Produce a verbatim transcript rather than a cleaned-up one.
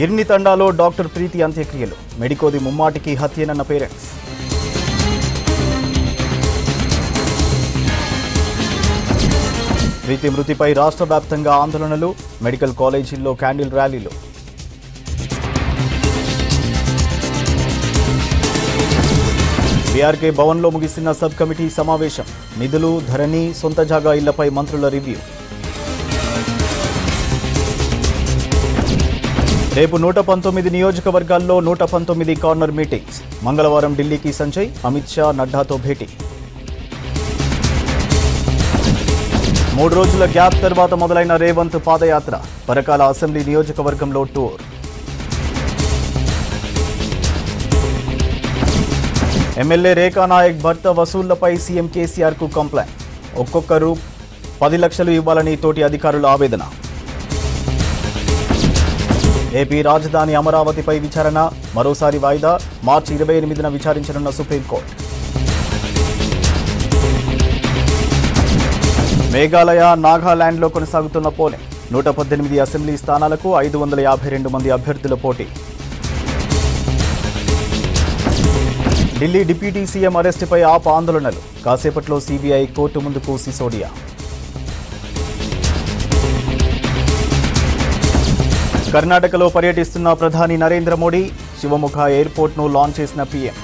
గిర్ని తండాలో డాక్టర్ ప్రీతి అంత్యక్రియలు మెడికోది ముమ్మాటికి హత్యనన్న పేరెంట్స్. ప్రీతి మృతిపై రాష్ట్ర వ్యాప్తంగా ఆందోళనలు, మెడికల్ కాలేజీల్లో క్యాండిల్ ర్యాలీలు. బీఆర్కే భవన్లో ముగిసిన సబ్ కమిటీ సమావేశం, నిధులు, ధరణి, సొంత జాగా ఇళ్లపై మంత్రుల రివ్యూ. రేపు నూట పంతొమ్మిది నియోజకవర్గాల్లో నూట పంతొమ్మిది కార్నర్ మీటింగ్స్. మంగళవారం ఢిల్లీకి సంజయ్, అమిత్ షా, నడ్డాతో భేటీ. మూడు రోజుల గ్యాప్ తర్వాత మొదలైన రేవంత్ పాదయాత్ర, పరకాల అసెంబ్లీ నియోజకవర్గంలో టూర్. ఎమ్మెల్యే రేఖా నాయక్ భర్త వసూళ్లపై సీఎం కేసీఆర్కు కంప్లైంట్, ఒక్కొక్కరు పది లక్షలు ఇవ్వాలని తోటి అధికారుల ఆవేదన. ఏపీ రాజధాని అమరావతిపై విచారణ మరోసారి వాయిదా, మార్చి ఇరవై ఎనిమిదిన విచారించనున్న సుప్రీంకోర్టు. మేఘాలయ, నాగాలాండ్లో కొనసాగుతున్న పోలింగ్, నూట పద్దెనిమిది అసెంబ్లీ స్థానాలకు ఐదు వందల యాభై రెండు మంది అభ్యర్థుల పోటీ. ఢిల్లీ డిప్యూటీ సీఎం అరెస్టుపై ఆప్ ఆందోళనలు, కాసేపట్లో సీబీఐ కోర్టు ముందుకు సిసోడియా. కర్ణాటకలో పర్యటిస్తున్న ప్రధాని నరేంద్ర మోడీ శివముఖ ఎయిర్పోర్ట్ను లాంచ్ చేసిన పీఎం.